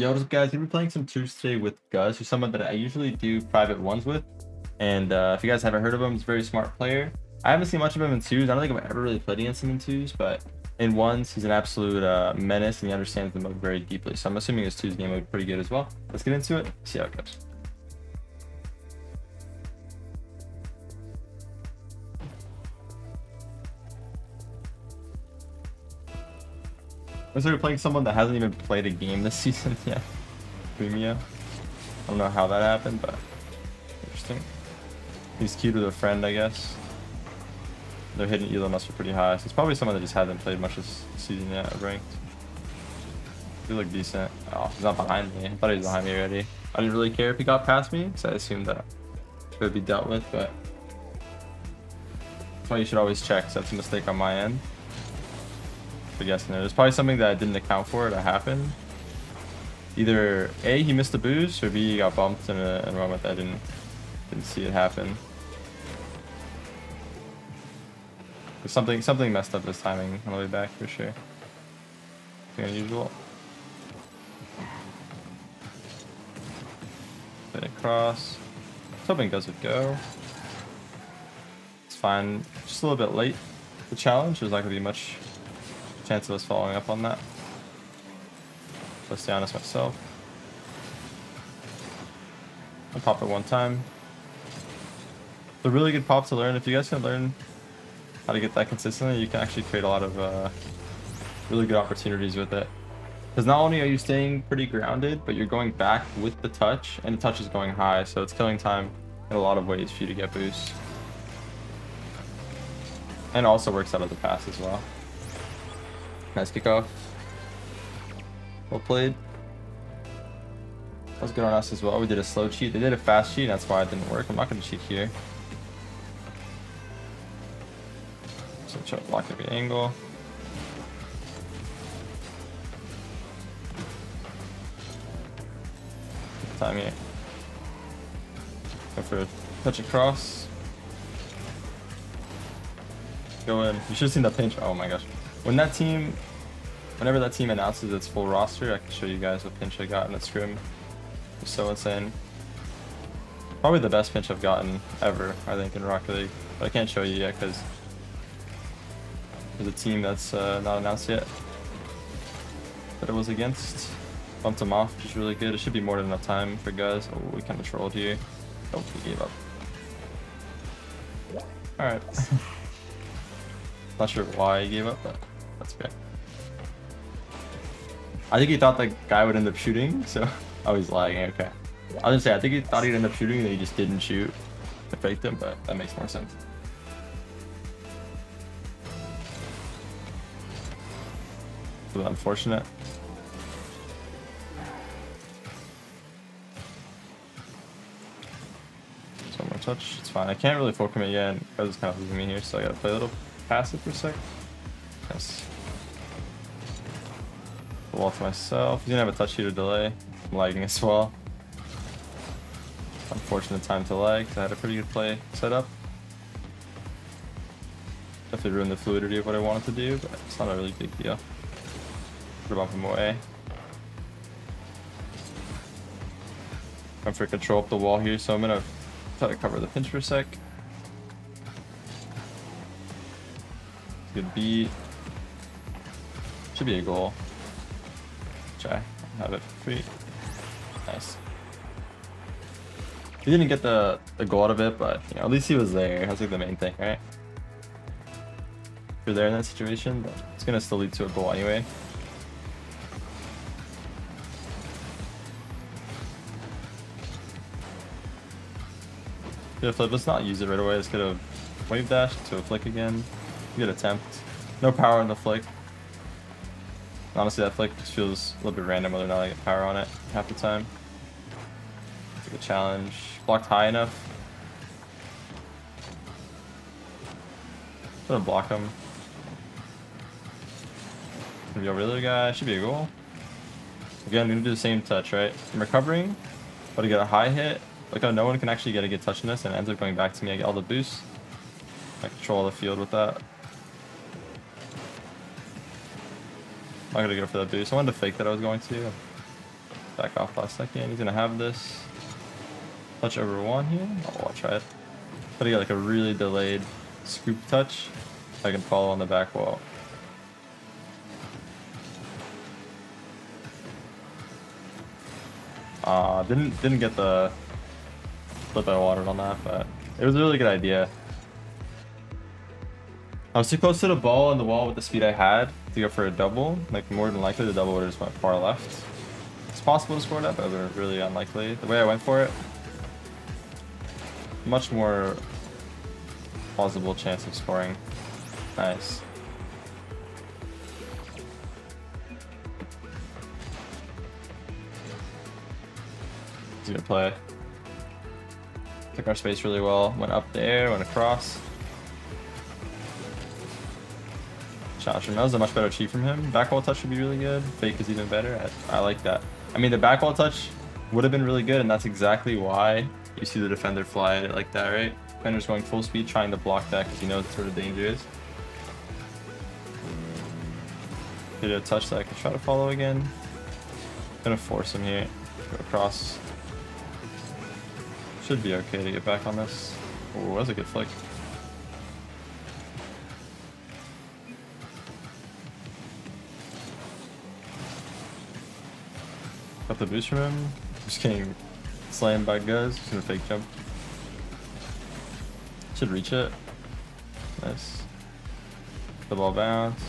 Yo, what's up, guys? We're playing some tunes today with Gus, who's someone that I usually do private ones with. And if you guys haven't heard of him, he's a very smart player. I haven't seen much of him in twos. I don't think I've ever really played against him in twos, but in ones, he's an absolute menace, and he understands the mode very deeply. So I'm assuming his twos game will be pretty good as well. Let's get into it, see how it goes. I'm sort of playing someone that hasn't even played a game this season yet. Premium. I don't know how that happened, but interesting. He's cute with a friend, I guess. Their hidden elo must be pretty high. So it's probably someone that just hasn't played much this season yet. Ranked. They look decent. Oh, he's not behind me. I thought he was behind me already. I didn't really care if he got past me, because I assumed that it would be dealt with. But that's why you should always check. So that's a mistake on my end. Guessing there's probably something that I didn't account for that happened. Either A, he missed the boost, or B, he got bumped in a moment that I didn't see it happen. But something messed up his timing on the way back for sure. Pretty unusual. Put it across. I was hoping Gus would go. It's fine. Just a little bit late. The challenge there's not gonna be much chance of us following up on that. Let's stay honest myself. I'll pop it one time. It's a really good pop to learn. If you guys can learn how to get that consistently, you can actually create a lot of really good opportunities with it. Because not only are you staying pretty grounded, but you're going back with the touch, and the touch is going high, so it's killing time in a lot of ways for you to get boosts. And also works out of the pass as well. Nice kickoff. Well played. That was good on us as well. We did a slow cheat. They did a fast cheat. That's why it didn't work. I'm not going to cheat here. So try to block every angle. Time here. Go for a touch across. Go in. You should have seen that pinch. Oh my gosh. Whenever that team announces its full roster, I can show you guys what pinch I got in that scrim. It's so insane. Probably the best pinch I've gotten ever, I think, in Rocket League. But I can't show you yet because there's a team that's not announced yet that it was against. Bumped him off, which is really good. It should be more than enough time for guys. Oh, we kind of trolled here. Oh, we gave up. Alright. Not sure why he gave up, but that's okay. I think he thought the guy would end up shooting, so... Oh, he's lagging, okay. I was gonna say, I think he thought he'd end up shooting and he just didn't shoot. I faked him, but that makes more sense. A little unfortunate. Just one more touch, it's fine. I can't really full commit yet, and Gus is kind of losing me here, so I gotta play a little passive for a sec. Yes. The wall to myself. He's gonna have a touch shooter delay. I'm lagging as well. Unfortunate time to lag because I had a pretty good play set up. Definitely ruined the fluidity of what I wanted to do, but it's not a really big deal. Put a bump him away. I'm for control up the wall here, so I'm gonna try to cover the pinch for a sec. Good beat. Should be a goal. Try. Have it free. Nice. He didn't get the goal out of it, but you know, at least he was there. That's like the main thing, right? If you're there in that situation, but it's gonna still lead to a goal anyway. Yeah, flip. Let's not use it right away. Let's get a wave dash to a flick again. Good attempt. No power on the flick. Honestly, that flick just feels a little bit random whether or not I get power on it half the time. It's like a challenge. Blocked high enough. I'm gonna block him. Gonna be over the other guy. Should be a goal. Again, I'm gonna do the same touch, right? I'm recovering. But I get a high hit. Like, oh, no one can actually get a good touch in this, and it ends up going back to me. I get all the boosts. I control the field with that. I'm not gonna go for that boost. I wanted to fake that I was going to. back off last second. He's gonna have this. Touch over one here. Oh, I'll try it. But he got like a really delayed scoop touch. I can follow on the back wall. Didn't get the flip I wanted on that, but it was a really good idea. I was too close to the ball and the wall with the speed I had to go for a double. Like, more than likely the double would have just went far left. It's possible to score that, but it would have been really unlikely. The way I went for it, much more plausible chance of scoring. Nice. It's a good play. Took our space really well. Went up there, went across. Shot from that was a much better cheat from him. Back wall touch should be really good. Fake is even better. I like that. I mean, the back wall touch would have been really good, and that's exactly why you see the defender fly at it like that, right? Defender's going full speed, trying to block that because he knows it's sort of dangerous. Did a touch that I can try to follow again. Gonna force him here. Go across. Should be okay to get back on this. Oh, that was a good flick. Got the boost from him. Just getting slammed by Gus. Just gonna fake jump. Should reach it. Nice. The ball bounce.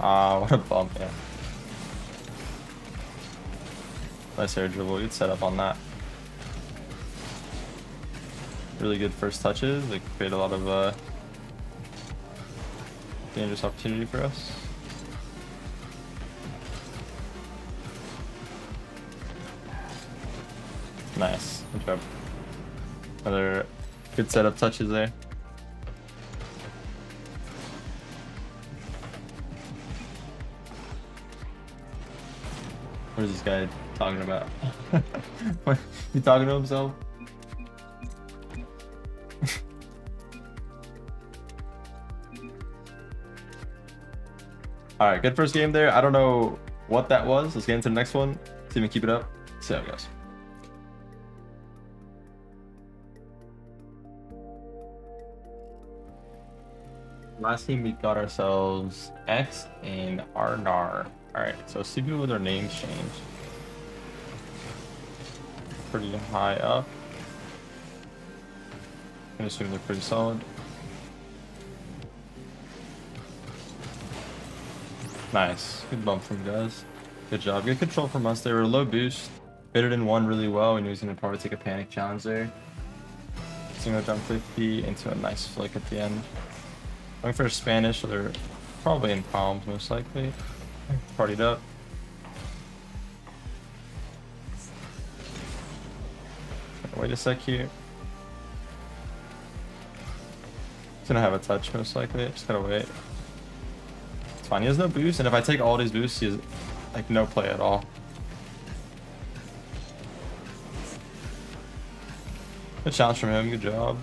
Ah, what a bump, yeah. Nice air dribble. Good setup on that. Really good first touches. They create a lot of dangerous opportunity for us. Nice, good job. Another good setup touches there. What is this guy talking about? What? He talking to himself? All right, good first game there. I don't know what that was. Let's get into the next one. See if we can keep it up. See how it goes. Last team, we got ourselves X and Arnar. Alright, so see people with their names changed. Pretty high up. I can assume they're pretty solid. Nice. Good bump from Gus. Good job. Good control from us. They were low boost. Fitted in one really well. We knew he was going to probably take a panic challenge there. Single jump 50 into a nice flick at the end. Going for Spanish, so they're probably in palms, most likely. Partied up. Wait a sec here. He's gonna have a touch, most likely. Just gotta wait. It's fine. He has no boost, and if I take all these boosts, he has like no play at all. Good challenge from him. Good job.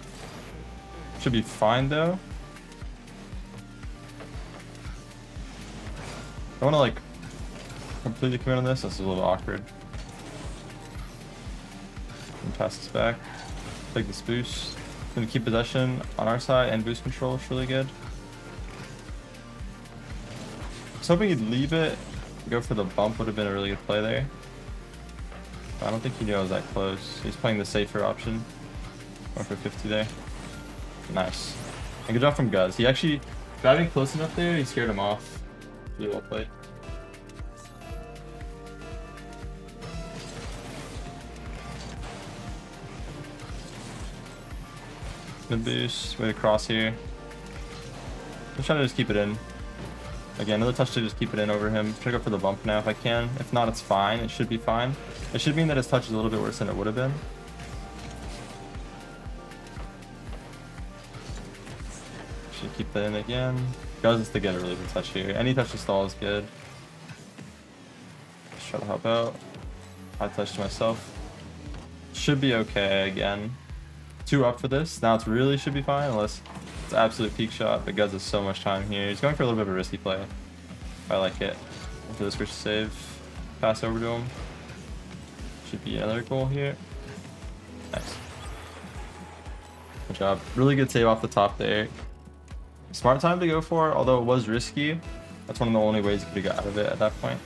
Should be fine though. I want to like completely commit on this. This is a little awkward. And pass this back. Take this boost. Gonna keep possession on our side and boost control. It's really good. I was hoping he'd leave it. Go for the bump would have been a really good play there. I don't think he knew I was that close. He's playing the safer option. Going for 50 there. Nice. And good job from Gus. He actually driving close enough there. He scared him off. Really well played. The boost, way across here. I'm trying to just keep it in. Again, another touch to just keep it in over him. Try to go for the bump now if I can. If not, it's fine. It should be fine. It should mean that his touch is a little bit worse than it would have been. Should keep that in again. Gus to get a really good touch here. Any touch to stall is good. Just try to help out. High touch to myself. Should be okay again. 2 up for this. Now it really should be fine unless it's an absolute peak shot. But Gus has so much time here. He's going for a little bit of a risky play. I like it. Do the switch save, pass over to him. Should be another goal here. Nice. Good job. Really good save off the top there. Smart time to go for, although it was risky. That's one of the only ways you could have got out of it at that point.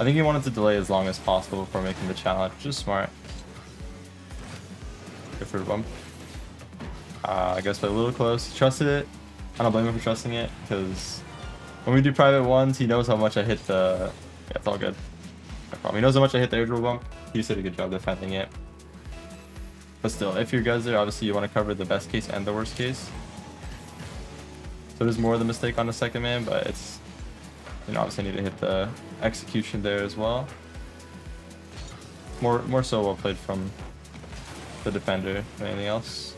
I think he wanted to delay as long as possible before making the challenge, which is smart. Good for a bump. I guess by a little close. He trusted it. I don't blame him for trusting it, because when we do private ones, he knows how much I hit the... Yeah, it's all good. No problem. He knows how much I hit the air dribble bump. He just did a good job defending it. But still, if you're Gus there, obviously you want to cover the best case and the worst case. So there's more of the mistake on the second man, but it's... You know, obviously I need to hit the execution there as well. More so well played from the defender than anything else.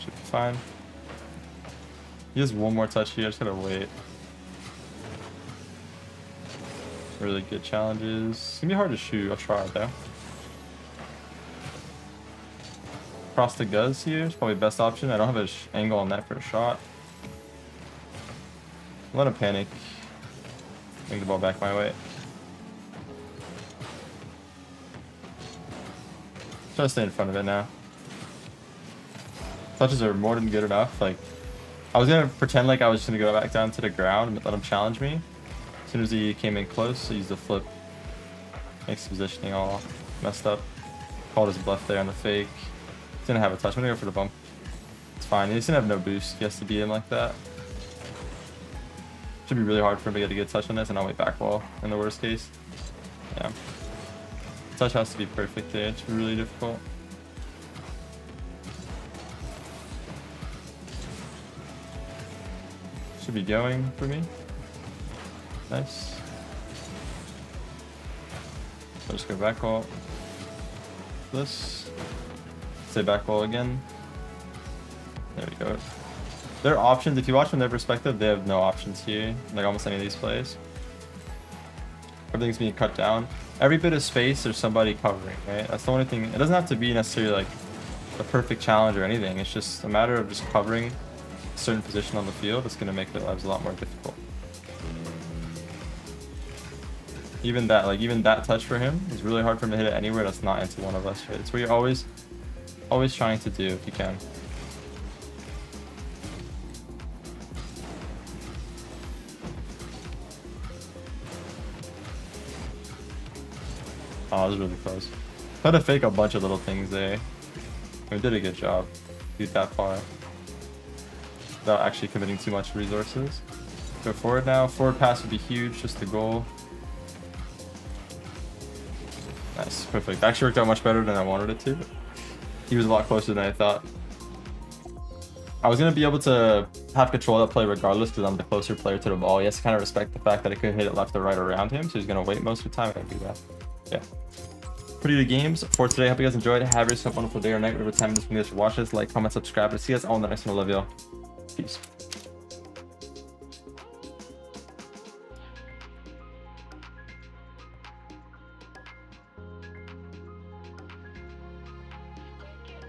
Should be fine. He has one more touch here, just gotta wait. Really good challenges. It's gonna be hard to shoot, I'll try it though. Cross the Gus here is probably best option. I don't have an angle on that for a shot. A lot of panic. Bring the ball back my way. Try to stay in front of it now. Touches are more than good enough. Like, I was gonna pretend like I was just gonna go back down to the ground and let him challenge me. As soon as he came in close, he used the flip. Makes the positioning all messed up. Called his bluff there on the fake. He's gonna have a touch. I'm gonna go for the bump. It's fine. He's gonna have no boost. He has to beat him like that. Should be really hard for him to get a good touch on this, and I'll wait back wall in the worst case. Yeah. Touch has to be perfect there. It's really difficult. Should be going for me. Nice. I'll just go back wall. This. Say back wall again. There we go. Their options, if you watch from their perspective, they have no options here, like almost any of these plays. Everything's being cut down. Every bit of space, there's somebody covering, right? That's the only thing. It doesn't have to be necessarily like a perfect challenge or anything. It's just a matter of just covering a certain position on the field. That's going to make their lives a lot more difficult. Even that touch for him is really hard for him to hit it anywhere that's not into one of us, right? It's what you're always trying to do if you can. Oh, that was really close. Tried to fake a bunch of little things there. We did a good job. Beat that far. Without actually committing too much resources. Go forward now. Forward pass would be huge, just the goal. Nice, perfect. Actually worked out much better than I wanted it to. He was a lot closer than I thought. I was going to be able to have control of that play regardless because I'm the closer player to the ball. He has to kind of respect the fact that I could hit it left or right around him, so he's going to wait most of the time if I do that. Yeah, pretty good games for today. Hope you guys enjoyed. Have yourself a wonderful day or night, whatever time this video is. Watch this, like, comment, subscribe, and see us all in the next one. Love y'all. Peace.